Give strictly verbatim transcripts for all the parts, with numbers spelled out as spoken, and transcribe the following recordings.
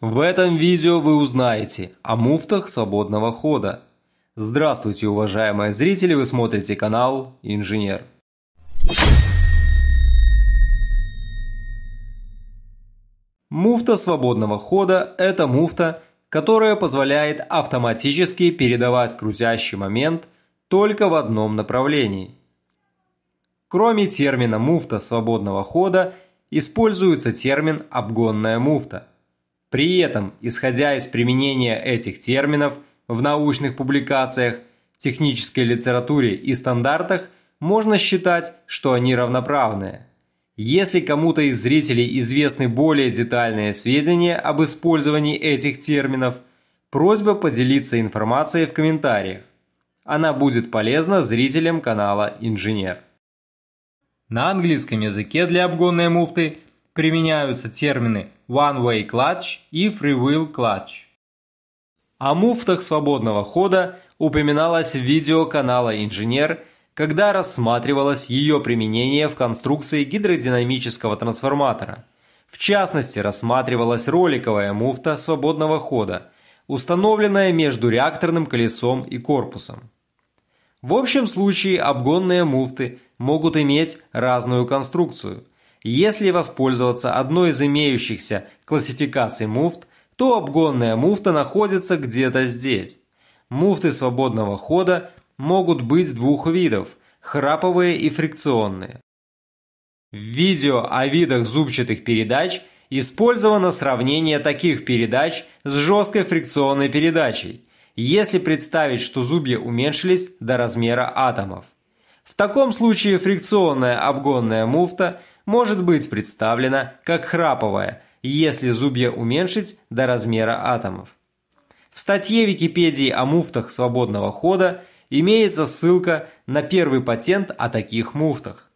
В этом видео вы узнаете о муфтах свободного хода. Здравствуйте, уважаемые зрители, вы смотрите канал Инженер. Муфта свободного хода – это муфта, которая позволяет автоматически передавать крутящий момент только в одном направлении. Кроме термина «муфта свободного хода» используется термин «обгонная муфта». При этом, исходя из применения этих терминов в научных публикациях, технической литературе и стандартах, можно считать, что они равноправные. Если кому-то из зрителей известны более детальные сведения об использовании этих терминов, просьба поделиться информацией в комментариях. Она будет полезна зрителям канала Инженер. На английском языке для обгонной муфты применяются термины «one-way clutch» и «free-wheel clutch». О муфтах свободного хода упоминалось в видео канала Инженер, когда рассматривалось ее применение в конструкции гидродинамического трансформатора. В частности, рассматривалась роликовая муфта свободного хода, установленная между реакторным колесом и корпусом. В общем случае обгонные муфты могут иметь разную конструкцию. Если воспользоваться одной из имеющихся классификаций муфт, то обгонная муфта находится где-то здесь. Муфты свободного хода могут быть двух видов – храповые и фрикционные. В видео о видах зубчатых передач использовано сравнение таких передач с жесткой фрикционной передачей, если представить, что зубья уменьшились до размера атомов. В таком случае фрикционная обгонная муфта может быть представлена как храповая, если зубья уменьшить до размера атомов. В статье Википедии о муфтах свободного хода имеется ссылка на первый патент о таких муфтах.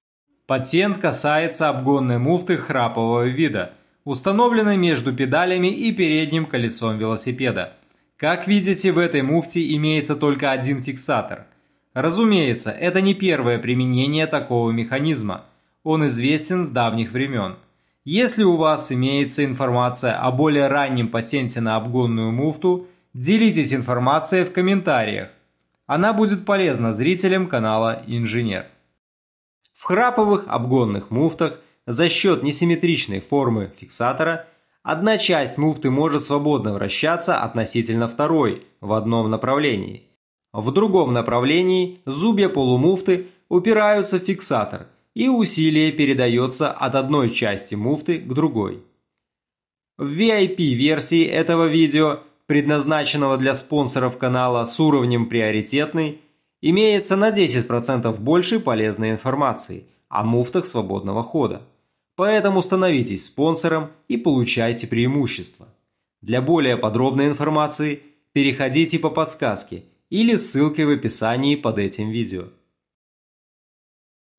Патент касается обгонной муфты храпового вида, установленной между педалями и передним колесом велосипеда. Как видите, в этой муфте имеется только один фиксатор. Разумеется, это не первое применение такого механизма. Он известен с давних времен. Если у вас имеется информация о более раннем патенте на обгонную муфту, делитесь информацией в комментариях. Она будет полезна зрителям канала Инженер. В храповых обгонных муфтах за счет несимметричной формы фиксатора одна часть муфты может свободно вращаться относительно второй в одном направлении. В другом направлении зубья полумуфты упираются в фиксатор, и усилие передается от одной части муфты к другой. В ви ай пи-версии этого видео, предназначенного для спонсоров канала с уровнем «Приоритетный», имеется на десять процентов больше полезной информации о муфтах свободного хода. Поэтому становитесь спонсором и получайте преимущество. Для более подробной информации переходите по подсказке или ссылке в описании под этим видео.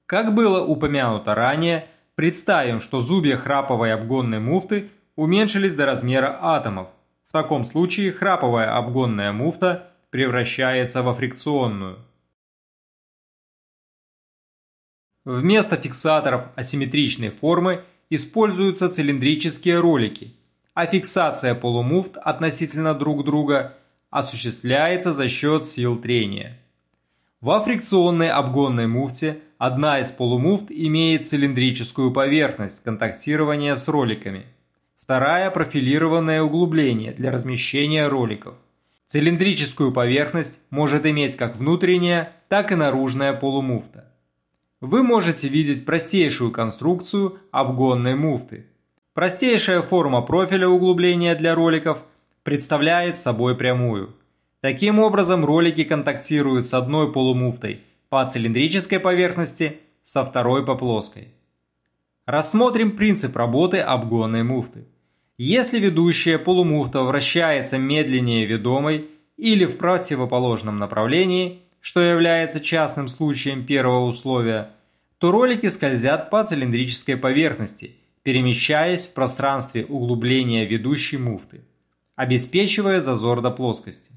Как было упомянуто ранее, представим, что зубья храповой обгонной муфты уменьшились до размера атомов. В таком случае храповая обгонная муфта превращается во фрикционную. Вместо фиксаторов асимметричной формы используются цилиндрические ролики, а фиксация полумуфт относительно друг друга осуществляется за счет сил трения. Во фрикционной обгонной муфте одна из полумуфт имеет цилиндрическую поверхность контактирования с роликами, вторая – профилированное углубление для размещения роликов. Цилиндрическую поверхность может иметь как внутренняя, так и наружная полумуфта. Вы можете видеть простейшую конструкцию обгонной муфты. Простейшая форма профиля углубления для роликов представляет собой прямую. Таким образом, ролики контактируют с одной полумуфтой по цилиндрической поверхности, со второй по плоской. Рассмотрим принцип работы обгонной муфты. Если ведущая полумуфта вращается медленнее ведомой или в противоположном направлении, что является частным случаем первого условия, то ролики скользят по цилиндрической поверхности, перемещаясь в пространстве углубления ведущей муфты, обеспечивая зазор до плоскости.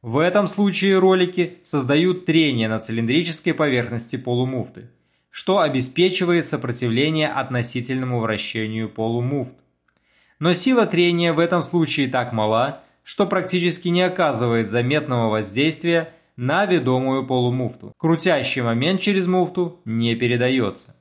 В этом случае ролики создают трение на цилиндрической поверхности полумуфты, что обеспечивает сопротивление относительному вращению полумуфт. но сила трения в этом случае так мала, что практически не оказывает заметного воздействия на ведомую полумуфту. Крутящий момент через муфту не передается.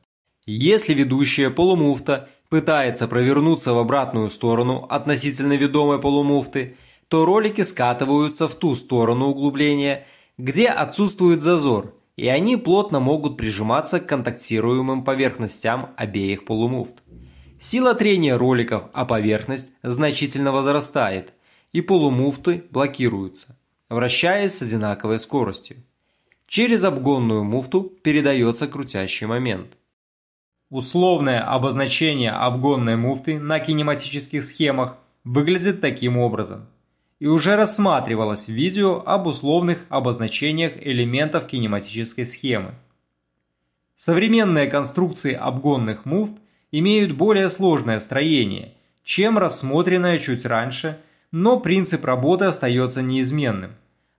Если ведущая полумуфта пытается провернуться в обратную сторону относительно ведомой полумуфты, то ролики скатываются в ту сторону углубления, где отсутствует зазор, и они плотно могут прижиматься к контактируемым поверхностям обеих полумуфт. Сила трения роликов о поверхность значительно возрастает, и полумуфты блокируются, вращаясь с одинаковой скоростью. Через обгонную муфту передается крутящий момент. Условное обозначение обгонной муфты на кинематических схемах выглядит таким образом, и уже рассматривалось в видео об условных обозначениях элементов кинематической схемы. Современные конструкции обгонных муфт имеют более сложное строение, чем рассмотренное чуть раньше, но принцип работы остается неизменным.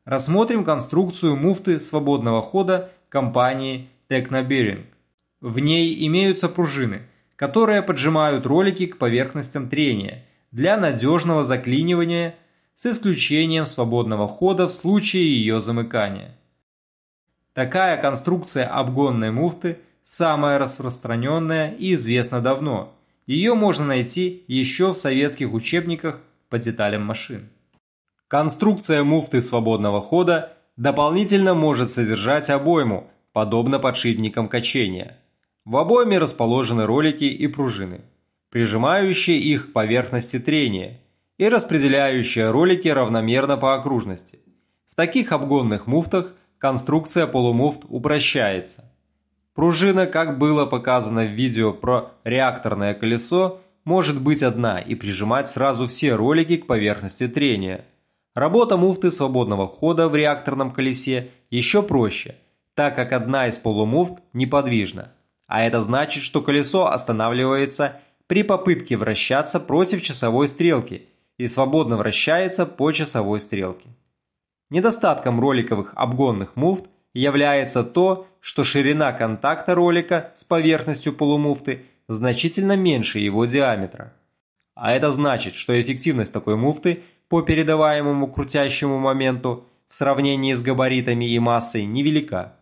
Рассмотрим конструкцию муфты свободного хода компании Technobearing. В ней имеются пружины, которые поджимают ролики к поверхностям трения для надежного заклинивания с исключением свободного хода в случае ее замыкания. Такая конструкция обгонной муфты самая распространенная и известна давно. Ее можно найти еще в советских учебниках по деталям машин. Конструкция муфты свободного хода дополнительно может содержать обойму, подобно подшипникам качения. В обойме расположены ролики и пружины, прижимающие их к поверхности трения и распределяющие ролики равномерно по окружности. В таких обгонных муфтах конструкция полумуфт упрощается. Пружина, как было показано в видео про реакторное колесо, может быть одна и прижимать сразу все ролики к поверхности трения. Работа муфты свободного хода в реакторном колесе еще проще, так как одна из полумуфт неподвижна, а это значит, что колесо останавливается при попытке вращаться против часовой стрелки и свободно вращается по часовой стрелке. Недостатком роликовых обгонных муфт является то, что ширина контакта ролика с поверхностью полумуфты значительно меньше его диаметра. А это значит, что эффективность такой муфты по передаваемому крутящему моменту в сравнении с габаритами и массой невелика.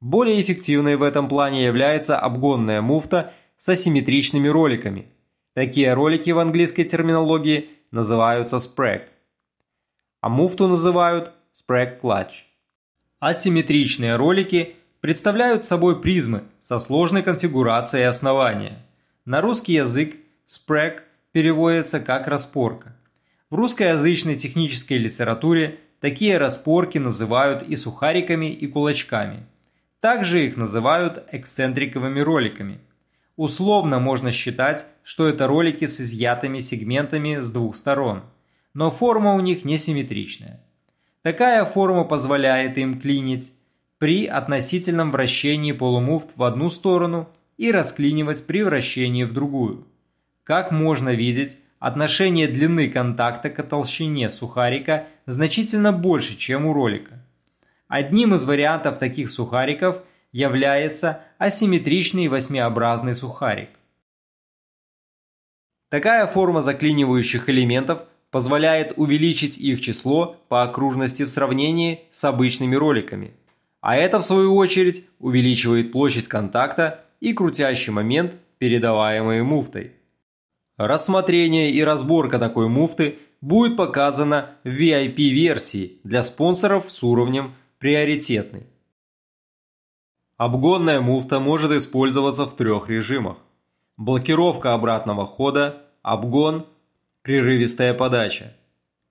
Более эффективной в этом плане является обгонная муфта с асимметричными роликами. Такие ролики в английской терминологии называются спрэк, а муфту называют спрэк-клач. Асимметричные ролики представляют собой призмы со сложной конфигурацией основания. На русский язык спрэк переводится как «распорка». В русскоязычной технической литературе такие распорки называют и сухариками, и кулачками. Также их называют эксцентриковыми роликами. Условно можно считать, что это ролики с изъятыми сегментами с двух сторон, но форма у них несимметричная. Такая форма позволяет им клинить при относительном вращении полумуфт в одну сторону и расклинивать при вращении в другую. Как можно видеть, отношение длины контакта к толщине сухарика значительно больше, чем у ролика. Одним из вариантов таких сухариков является асимметричный восьмиобразный сухарик. Такая форма заклинивающих элементов позволяет увеличить их число по окружности в сравнении с обычными роликами. А это, в свою очередь, увеличивает площадь контакта и крутящий момент, передаваемый муфтой. Рассмотрение и разборка такой муфты будет показано в ви ай пи-версии для спонсоров с уровнем приоритетный. Обгонная муфта может использоваться в трех режимах: блокировка обратного хода, обгон, прерывистая подача.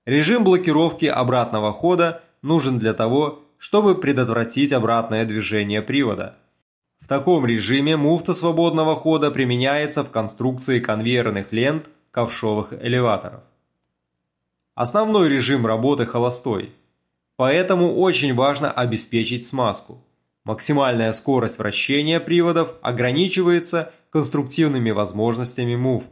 Режим блокировки обратного хода нужен для того, чтобы предотвратить обратное движение привода. В таком режиме муфта свободного хода применяется в конструкции конвейерных лент ковшовых элеваторов. Основной режим работы холостой, поэтому очень важно обеспечить смазку. Максимальная скорость вращения приводов ограничивается конструктивными возможностями муфт.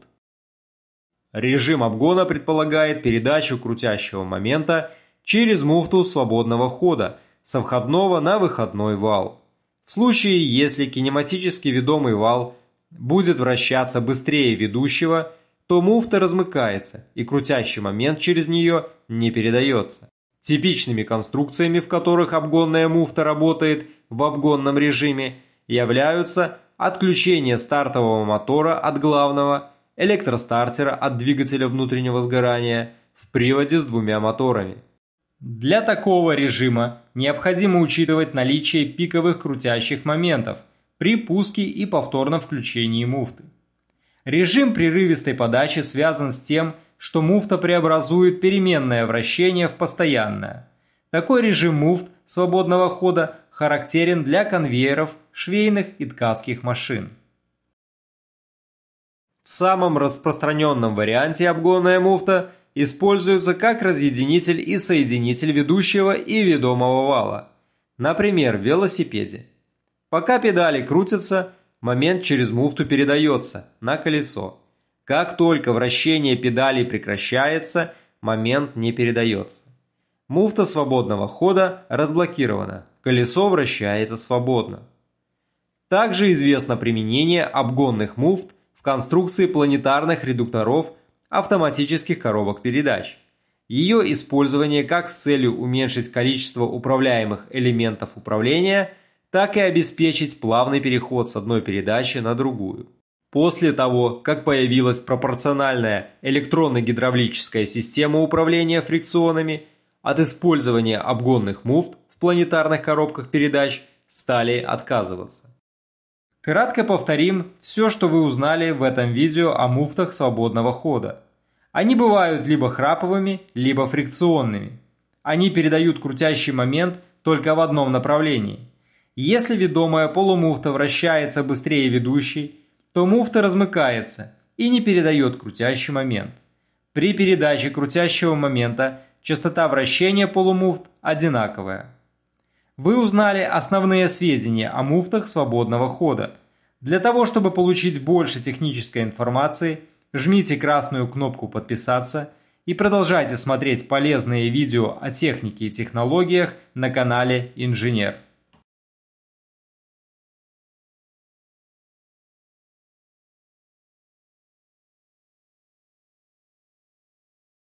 Режим обгона предполагает передачу крутящего момента через муфту свободного хода со входного на выходной вал. В случае, если кинематически ведомый вал будет вращаться быстрее ведущего, то муфта размыкается, и крутящий момент через нее не передается. Типичными конструкциями, в которых обгонная муфта работает в обгонном режиме, являются отключение стартового мотора от главного, электростартера от двигателя внутреннего сгорания в приводе с двумя моторами. Для такого режима необходимо учитывать наличие пиковых крутящих моментов при пуске и повторном включении муфты. Режим прерывистой подачи связан с тем, что муфта преобразует переменное вращение в постоянное. Такой режим муфт свободного хода характерен для конвейеров, швейных и ткацких машин. В самом распространенном варианте обгонная муфта используется как разъединитель и соединитель ведущего и ведомого вала, например, в велосипеде. Пока педали крутятся, момент через муфту передается на колесо. Как только вращение педалей прекращается, момент не передается. Муфта свободного хода разблокирована, колесо вращается свободно. Также известно применение обгонных муфт в конструкции планетарных редукторов автоматических коробок передач. Ее использование как с целью уменьшить количество управляемых элементов управления, так и обеспечить плавный переход с одной передачи на другую. После того, как появилась пропорциональная электронно-гидравлическая система управления фрикционами, от использования обгонных муфт в планетарных коробках передач стали отказываться. Кратко повторим все, что вы узнали в этом видео о муфтах свободного хода. Они бывают либо храповыми, либо фрикционными. Они передают крутящий момент только в одном направлении. Если ведомая полумуфта вращается быстрее ведущей, то муфта размыкается и не передает крутящий момент. При передаче крутящего момента частота вращения полумуфт одинаковая. Вы узнали основные сведения о муфтах свободного хода. Для того, чтобы получить больше технической информации, жмите красную кнопку «Подписаться» и продолжайте смотреть полезные видео о технике и технологиях на канале Инженер.